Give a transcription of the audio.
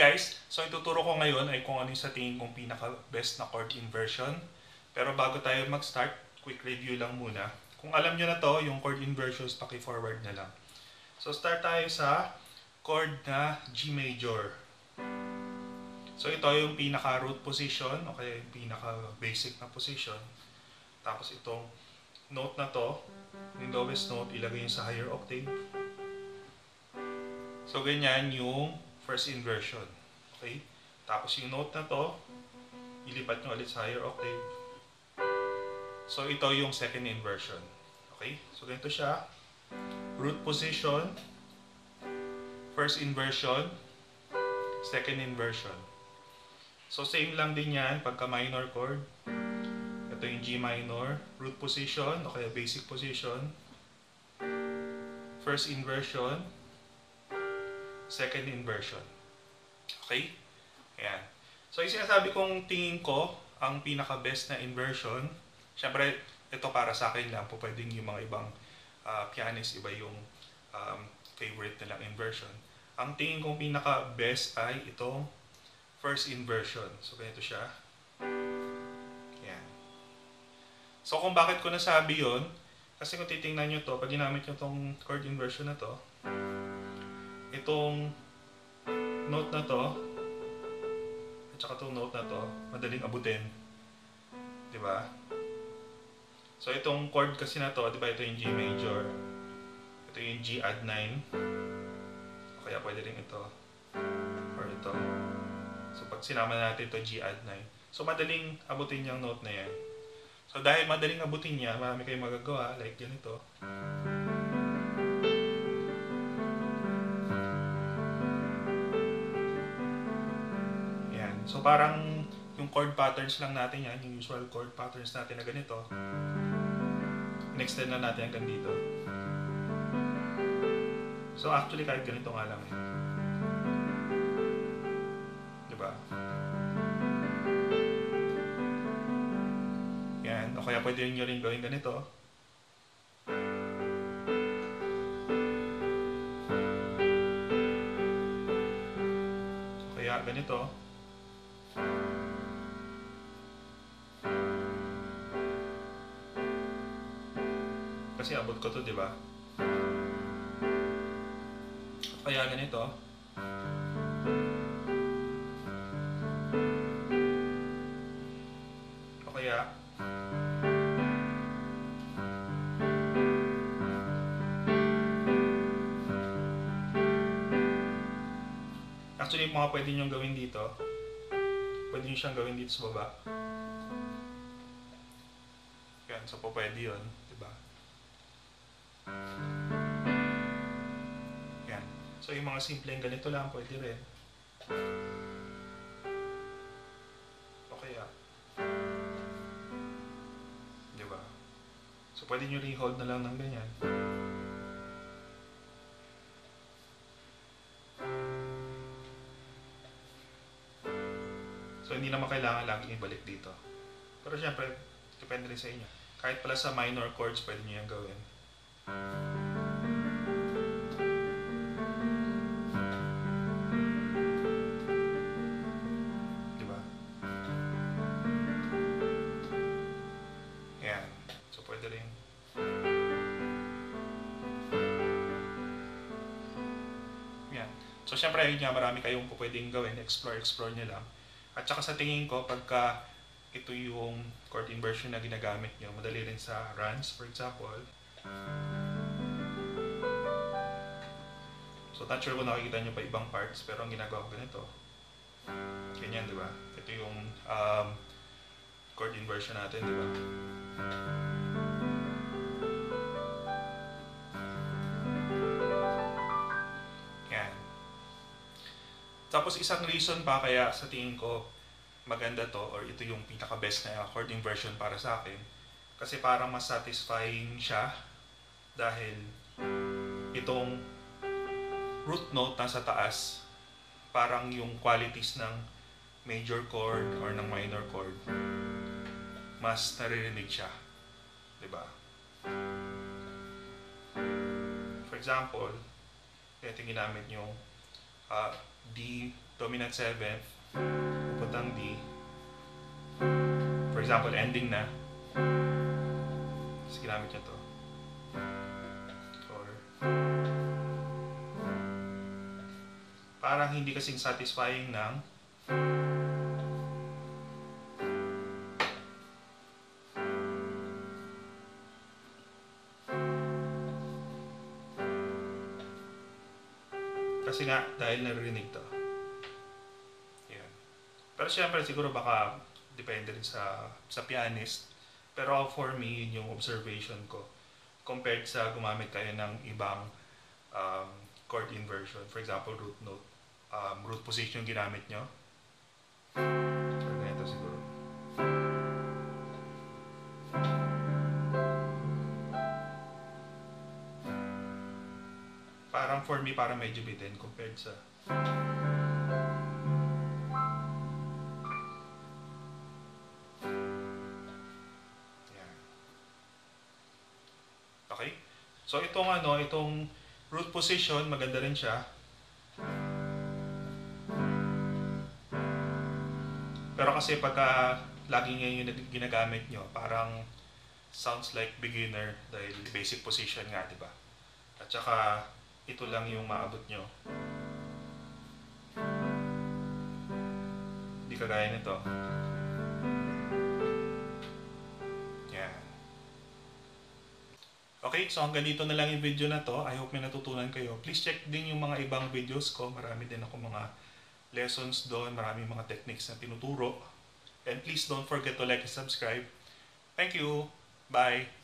guys, so ituturo ko ngayon ay kung ano yung sa tingin kong pinaka-best na chord inversion. Pero bago tayo mag-start, quick review lang muna. Kung alam nyo na to, yung chord inversions, paki-forward na lang. So start tayo sa chord na G major. So ito yung pinaka-root position, o kaya yung pinaka-basic na position. Tapos itong note na to, yung lowest note, ilagay yung sa higher octave. So ganyan yung first inversion. Okay? Tapos yung note na to, ilipat nyo ulit sa higher octave. So ito yung second inversion. Okay? So ganito siya. Root position, first inversion, second inversion. So same lang din yan pagka minor chord. Ito yung G minor, root position o kaya basic position, first inversion, second inversion. Okay? Ayan. So yung sinasabi kong tingin ko ang pinaka-best na inversion, syempre ito para sa akin lang po, pwedeng yung mga ibang pianist, iba yung favorite nilang inversion. Ang tingin kong pinaka-best ay itong first inversion. So, ganito siya. Ayan. So, kung bakit ko nasabi yun, kasi kung titingnan nyo to, pag ginamit nyo itong chord inversion na to, itong note na to, at saka itong note na to, madaling abutin. Diba? So, itong chord kasi na to, diba, ito yung G major. Ito yung G add 9. O kaya pwede rin ito. Or ito. So, pag sinama natin ito, G add 9. So, madaling abutin yung note na yan. So, dahil madaling abutin niya, marami kayong magagawa. Like ganito. Yan. So, parang yung chord patterns lang natin yan. Yung usual chord patterns natin na ganito. In-extend na natin hanggang dito. So, actually, kahit ganito nga lang eh. Yan. O kaya pwede nyo rin gawin ganito. O kaya ganito. Kasi abot ko to, diba? O kaya ganito. Actually, mga pwede nyo gawin dito. Pwede nyo siyang gawin dito sa baba. Yan, so po pwede yun, diba? Yan. So yung mga simpleng ganito lang, pwede rin. Okay ah. Diba? So pwede nyo re-hold na lang ng ganyan. So, hindi naman kailangan laging ibalik dito. Pero syempre, depende rin sa inyo. Kahit pala sa minor chords, pwede nyo yung gawin. Diba? Ayan. So, pwede rin. Ayan. So, syempre, yun nga, marami kayong pwedeng gawin. Explore nyo lang. At saka sa tingin ko, pagka ito yung chord inversion na ginagamit nyo, madali rin sa runs, for example. So, not sure kung nakikita nyo pa ibang parts, pero ang ginagawa ko ganito. Ganyan, diba? Ito yung chord inversion natin, diba? Tapos isang reason pa kaya sa tingin ko maganda to or ito yung pinaka-best na chord inversion para sa akin kasi parang mas satisfying siya dahil itong root note nasa taas parang yung qualities ng major chord or ng minor chord mas naririnig siya. Diba? For example, ito ginamit yung D dominant 7th, pupuntang D. For example, ending na. Tapos ginamit niya to. Or, parang hindi kasing satisfying ng kasi nga, dahil naririnig to. Ayan. Pero syempre, siguro baka depende rin sa pianist. Pero for me, yun yung observation ko. Compared sa gumamit kayo ng ibang chord inversion. For example, root note. Root position yung ginamit nyo. So, ganito siguro. Parang for me, parang medyo bitin compared sa yeah. Okay? So itong root position, maganda rin siya. Pero kasi pagka laging yan yung ginagamit nyo, parang sounds like beginner dahil basic position nga, di ba? At saka ito lang yung maabot nyo. Hindi kagaya nito. Yan. Okay, so hanggang dito na lang yung video na to. I hope may natutunan kayo. Please check din yung mga ibang videos ko. Marami din ako mga lessons doon. Marami mga techniques na tinuturo. And please don't forget to like and subscribe. Thank you. Bye.